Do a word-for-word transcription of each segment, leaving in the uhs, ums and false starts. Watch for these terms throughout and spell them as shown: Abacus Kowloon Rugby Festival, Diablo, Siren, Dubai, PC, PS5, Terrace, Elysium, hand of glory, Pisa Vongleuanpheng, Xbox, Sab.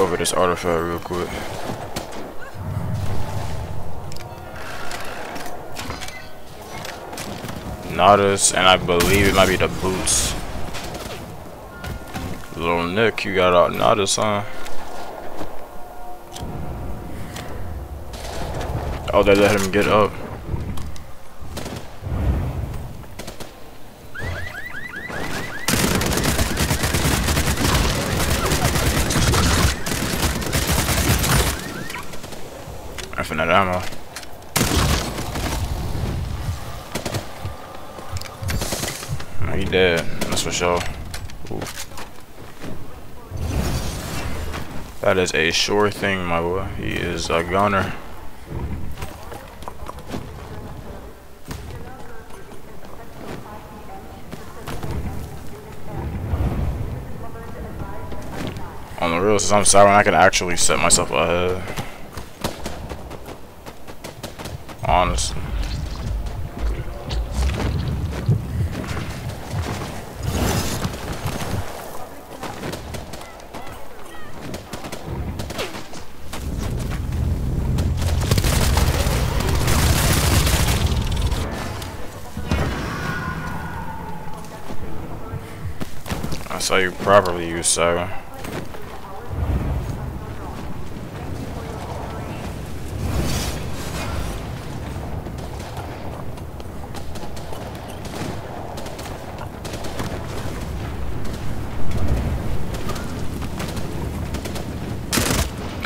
over this artifact real quick. Nadas, and I believe it might be the boots. Little Nick, you got out Nadas, huh? Oh, they let him get up. Infinite ammo. He dead, that's for sure. Ooh. That is a sure thing, my boy. He is a goner. On the real, since I'm Siren, I can actually set myself ahead. Honestly. I saw you properly use Siren.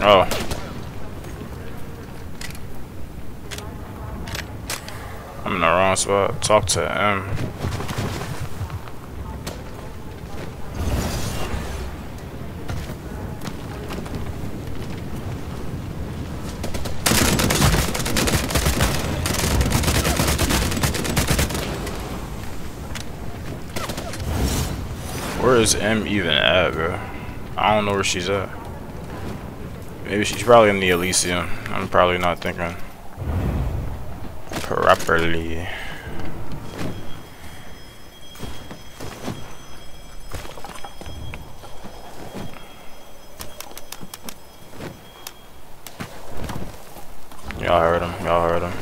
Oh. I'm in the wrong spot. Talk to him. Where is M even at, bro? I don't know where she's at. Maybe she's probably in the Elysium. I'm probably not thinking properly. Y'all heard him. Y'all heard him.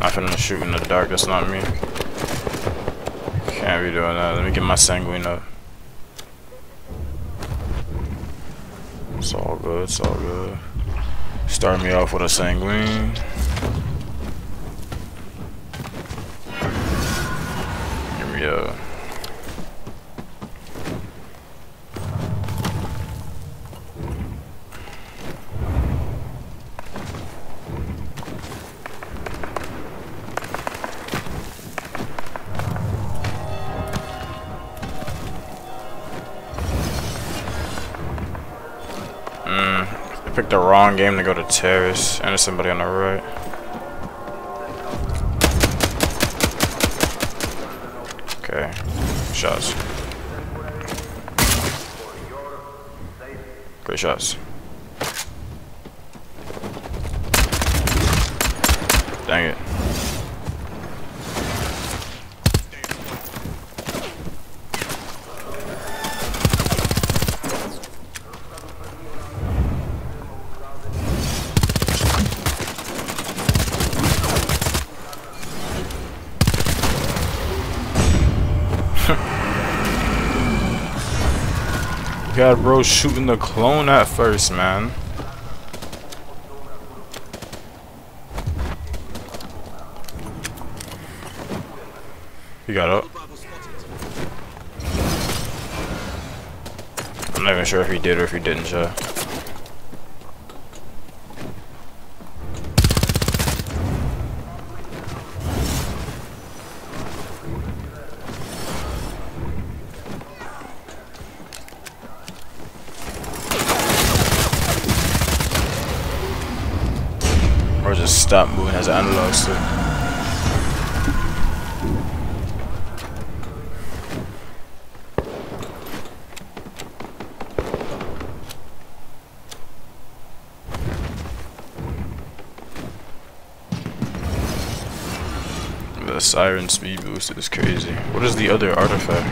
I'm finna shoot in the dark, that's not me. Can't be doing that. Let me get my sanguine up. It's all good, it's all good. Start me off with a sanguine. Here we go. Picked the wrong game to go to Terrace, and there's somebody on the right. Okay, shots. Great shots. Dang it. God, bro, shooting the clone at first, man. He got up. I'm not even sure if he did or if he didn't, so. Or just stop moving as an analog stick. Siren speed boost is crazy. What is the other artifact?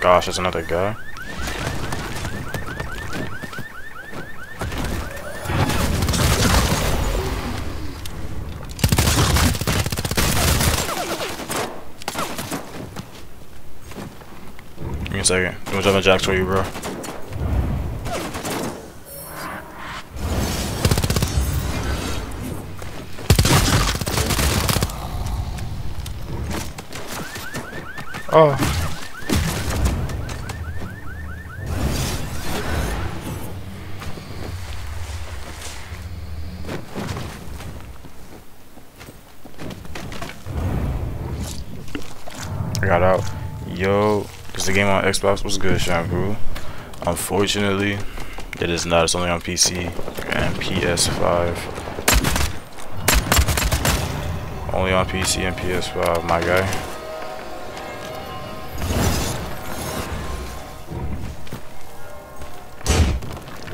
Gosh, there's another guy. Second. It was on the jacks for you, bro. Oh. I got out. Yo. Is the game on Xbox? What's good, Shampoo? Unfortunately, it is not. It's only on P C and P S five. Only on P C and P S five, my guy.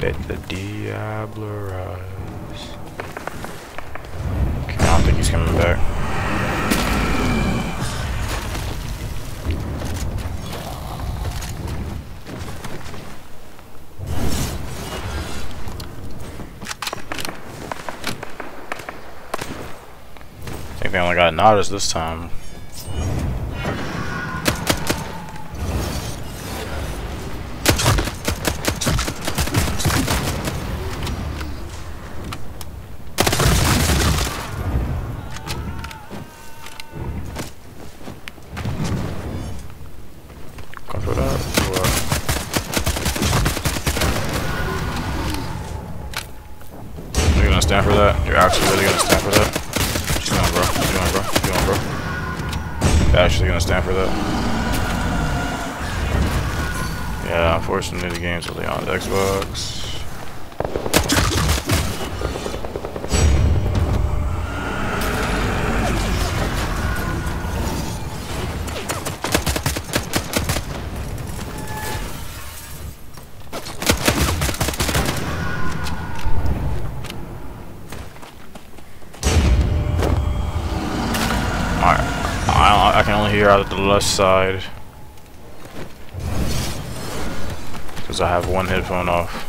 Let the Diablo rise. Okay, I don't think he's coming back. I only got an artist this time. You're gonna stand for that? You're actually really gonna stand for that? Actually gonna stand for that. Yeah, unfortunately the game's only on the Xbox. I can only hear out of the left side because I have one headphone off.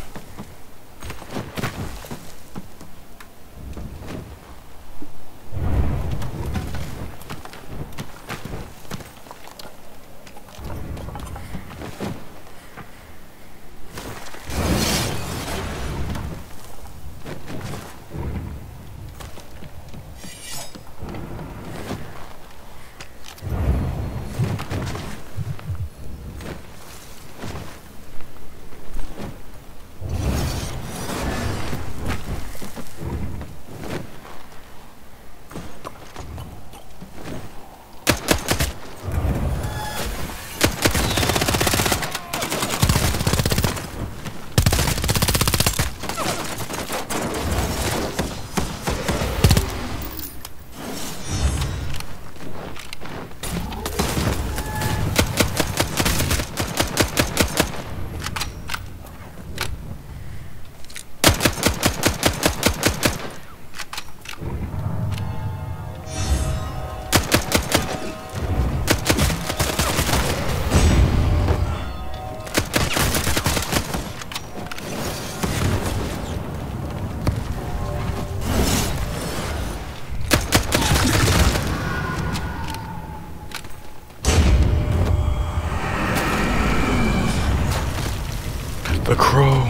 The crow.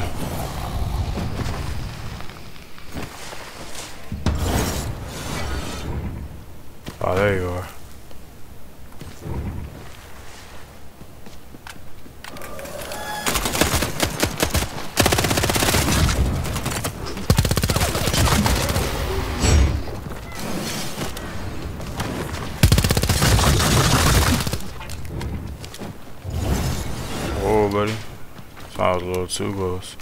Oh, there you are. Whoa, buddy. I was a little too close.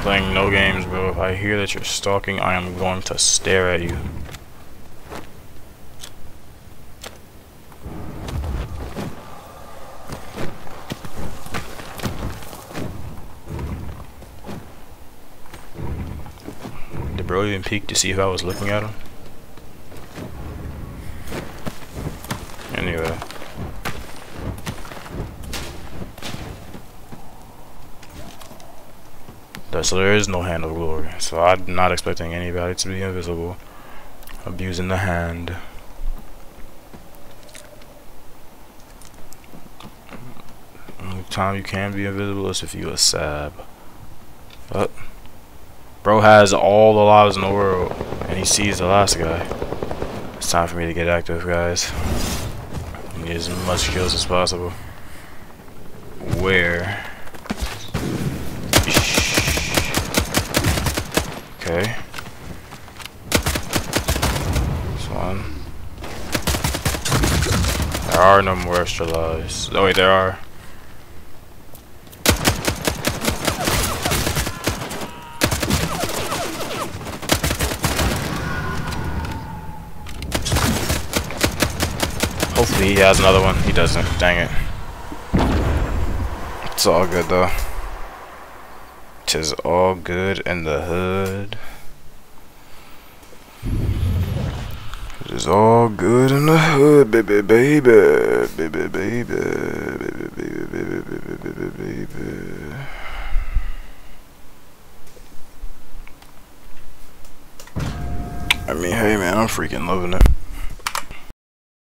not playing no games, bro. If I hear that you're stalking, I am going to stare at you. Did bro even peek to see if I was looking at him? Anyway. So there is no hand of glory. So I'm not expecting anybody to be invisible. Abusing the hand. Only time you can be invisible is if you a Sab. But bro has all the lives in the world, and he sees the last guy. It's time for me to get active, guys. I need as much kills as possible. Where? Okay. This one. There are no more extra lives. Oh wait, there are. Hopefully he has another one. He doesn't. Dang it. It's all good though. Is all good in the hood. It is all good in the hood, baby, baby, baby, baby, baby, baby, baby, baby, baby, baby. I mean, hey, man, I'm freaking loving it.